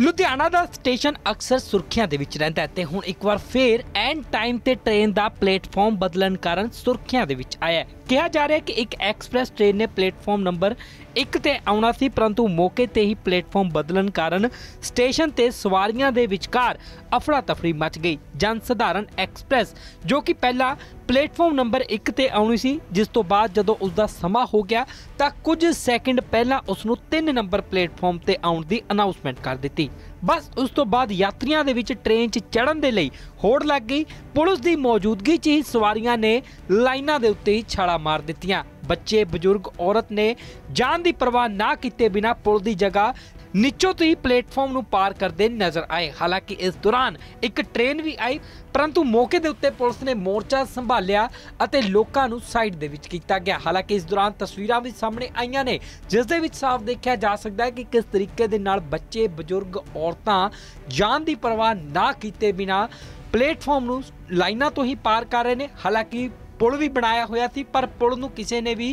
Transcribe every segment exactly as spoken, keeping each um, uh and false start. ਲੁਧਿਆਣਾ ਦਾ station ਅਕਸਰ ਸੁਰਖੀਆਂ ਦੇ ਵਿੱਚ ਰਹਿੰਦਾ ਹੈ ਤੇ ਹੁਣ ਇੱਕ ਵਾਰ ਫੇਰ ਐਂਡ ਟਾਈਮ ਤੇ ਟ੍ਰੇਨ ਦਾ ਪਲੇਟਫਾਰਮ ਬਦਲਣ ਕਾਰਨ ਸੁਰਖੀਆਂ ਦੇ ਵਿੱਚ ਆਇਆ ਹੈ। ਕਿਹਾ ਜਾ ਰਿਹਾ ਹੈ ਕਿ ਇੱਕ ਐਕਸਪ੍ਰੈਸ ਟ੍ਰੇਨ ਨੇ ਪਲੇਟਫਾਰਮ ਨੰਬਰ ਇੱਕ ਤੇ ਆਉਣਾ ਸੀ, ਪਰੰਤੂ ਮੌਕੇ ਤੇ ਹੀ ਪਲੇਟਫਾਰਮ ਬਦਲਣ ਕਾਰਨ ਸਟੇਸ਼ਨ ਤੇ ਸਵਾਰੀਆਂ ਦੇ ਵਿਚਕਾਰ ਅਫੜਾ ਤਫੜੀ ਮਚ ਗਈ। ਜਨ ਸਧਾਰਨ ਐਕਸਪ੍ਰੈਸ ਜੋ ਕਿ ਪਹਿਲਾਂ ਪਲੇਟਫਾਰਮ ਨੰਬਰ ਇੱਕ ਤੇ ਆਉਣੀ ਸੀ, ਜਿਸ ਤੋਂ ਬਾਅਦ ਜਦੋਂ ਉਸ ਦਾ ਸਮਾਂ ਹੋ ਗਿਆ ਤਾਂ ਕੁਝ ਸੈਕਿੰਡ ਪਹਿਲਾਂ ਉਸ ਨੂੰ ਤਿੰਨ ਨੰਬਰ ਪਲੇਟਫਾਰਮ ਤੇ ਆਉਣ ਦੀ ਅਨਾਉਂਸਮੈਂਟ ਕਰ ਦਿੱਤੀ। बस उस तो बाद यात्रियों दे विच ट्रेन चढ़न दे लई होड़ लग गई। पुलिस की मौजूदगी च ही सवारियां ने लाइना दे उत्ते ही छाला मार दित्तियां। बच्चे बजुर्ग औरत ने जान की परवाह ना किए बिना पुल की जगह नीचों तो ही प्लेटफॉर्म नूं पार करते नजर आए। हालांकि इस दौरान एक ट्रेन भी आई, परंतु मौके के उत्ते पुलिस ने मोर्चा संभालिया अते लोकां नूं साइड दे विच कीता गया। हालांकि इस दौरान तस्वीरां भी सामने आईयां ने जिस दे विच साफ देखिया जा सकता है कि किस तरीके दे नाल बच्चे बजुर्ग औरतां जान की परवाह ना किए बिना प्लेटफॉर्म नूं लाइनां तो ही पार कर रहे हैं। हालांकि पुल भी बनाया होया थी पर पुल नूं किसी ने भी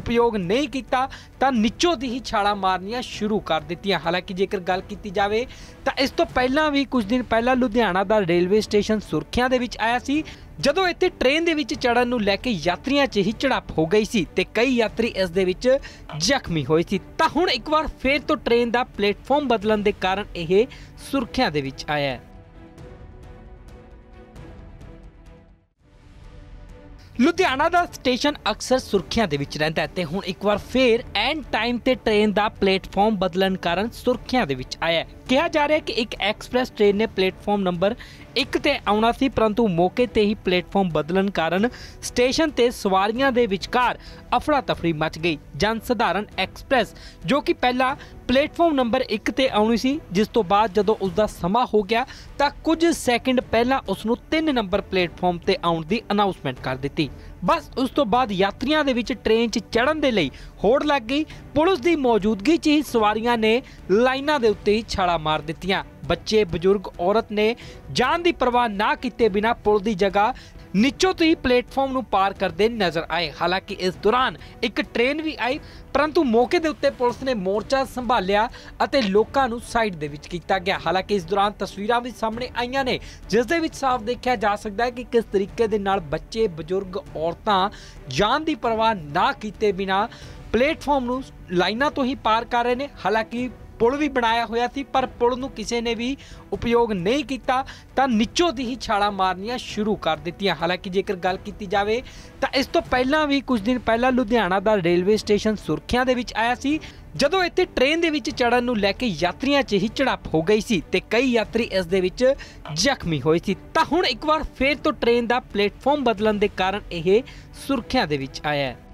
उपयोग नहीं किया तो नीचों दी ही छाला मारनिया शुरू कर दित्तियां। हालांकि जेकर गल कीती जावे तो इस तो पहला भी कुछ दिन पहला लुधियाना दा रेलवे स्टेशन सुर्खियां दे विच आया सी, जदों इत्थे ट्रेन दे विच चढ़न नूं लैके यात्रियां च ही झड़प हो गई सी ते कई यात्री इस दे विच जख्मी होए सी। तां हुण एक बार फिर तो ट्रेन दा प्लेटफॉर्म बदलण दे कारण इह सुर्खियां दे विच आया है। ਲੁਧਿਆਣਾ ਦਾ ਸਟੇਸ਼ਨ ਅਕਸਰ ਸੁਰਖੀਆਂ ਦੇ ਵਿੱਚ ਰਹਿੰਦਾ ਹੈ ਤੇ ਹੁਣ ਇੱਕ ਵਾਰ ਫੇਰ ਐਂਡ ਟਾਈਮ ਤੇ ਟ੍ਰੇਨ ਦਾ ਪਲੇਟਫਾਰਮ ਬਦਲਣ ਕਾਰਨ ਸੁਰਖੀਆਂ ਦੇ ਵਿੱਚ ਆਇਆ ਹੈ। ਕਿਹਾ ਜਾ ਰਿਹਾ ਹੈ ਕਿ ਇੱਕ ਐਕਸਪ੍ਰੈਸ ਟ੍ਰੇਨ ਨੇ ਪਲੇਟਫਾਰਮ ਨੰਬਰ ਇੱਕ ਤੇ ਆਉਣਾ ਸੀ, ਪਰੰਤੂ ਮੌਕੇ ਤੇ ਹੀ ਪਲੇਟਫਾਰਮ ਬਦਲਣ ਕਾਰਨ ਸਟੇਸ਼ਨ ਤੇ ਸਵਾਰੀਆਂ ਦੇ ਵਿਚਕਾਰ ਅਫੜਾ ਤਫੜੀ ਮਚ ਗਈ। ਜਨ ਸਧਾਰਨ ਐਕਸਪ੍ਰੈਸ ਜੋ ਕਿ ਪਹਿਲਾਂ ਪਲੇਟਫਾਰਮ ਨੰਬਰ ਇੱਕ ਤੇ ਆਉਣੀ ਸੀ, ਜਿਸ ਤੋਂ ਬਾਅਦ ਜਦੋਂ ਉਸ ਦਾ ਸਮਾਂ ਹੋ ਗਿਆ ਤਾਂ ਕੁਝ ਸੈਕਿੰਡ ਪਹਿਲਾਂ ਉਸ ਨੂੰ ਤਿੰਨ ਨੰਬਰ ਪਲੇਟਫਾਰਮ ਤੇ ਆਉਣ ਦੀ ਅਨਾਉਂਸਮੈਂਟ ਕਰ ਦਿੱਤੀ। बस उस तो बाद यात्रियों दे विच ट्रेन चढ़न दे लई होड़ लग गई। पुलिस की मौजूदगी च ही सवारियां ने लाइना दे उत्ते ही छाला मार दित्तियां। बच्चे बजुर्ग औरत ने जान की परवाह ना किए बिना पुल की जगह नीचों तो ही प्लेटफॉर्म नूं पार करते नजर आए। हालांकि इस दौरान एक ट्रेन भी आई, परंतु मौके के उत्ते पुलिस ने मोर्चा संभालिया अते लोकां नूं साइड दे विच कीता गया। हालांकि इस दौरान तस्वीरां भी सामने आईयां ने जिस दे विच साफ देखिया जा सकता है कि किस तरीके दे नाल बच्चे बजुर्ग औरतां जान की परवाह ना किए बिना प्लेटफॉर्म नूं लाइनां तो ही पार कर रहे हैं। हालांकि पुल भी बनाया होया थी पर पुल नूं किसी ने भी उपयोग नहीं किया तो नीचों दी ही छाला मारनिया शुरू कर दित्तियां। हालांकि जेकर गल कीती जावे तो इस तो पहला भी कुछ दिन पहला लुधियाना दा रेलवे स्टेशन सुर्खियां दे विच आया सी, जदों इत्थे ट्रेन दे विच चढ़न नूं लैके यात्रियां च ही झड़प हो गई सी ते कई यात्री इस दे विच जख्मी होए सी। तां हुण एक बार फिर तो ट्रेन दा प्लेटफॉर्म बदलण दे कारण इह सुर्खियां दे विच आया है।